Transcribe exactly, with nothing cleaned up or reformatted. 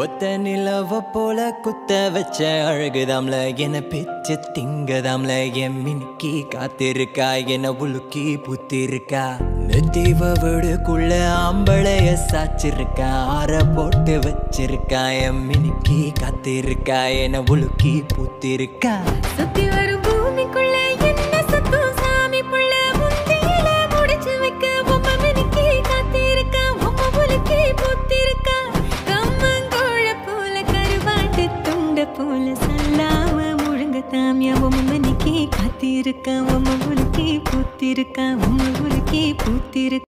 ஒத்த நிலவ போல குத்த வச்ச அழகுதாம்ல என பிச்சு திங்கதாம்ல என் மினுக்கி காத்திருக்கா என உலுக்கி புத்திருக்கா நெத்திவ வீடுக்குள்ள ஆம்பளைய சாச்சிருக்கா ஆற போட்டு வச்சிருக்கா என் மினுக்கி காத்திருக்கா என உலுக்கி புத்திருக்கா சுத்தி வரும் பூமிக்குள்ள என்ன சத்தம் சாமி புள்ள முந்தியில முடிச்சு வைக்க உம்ம மினுக்கி காத்திருக்கா உம்ம உலுக்கி புத்திருக்கா Katirka, mama bulki, putirka, mama bulki, putirka.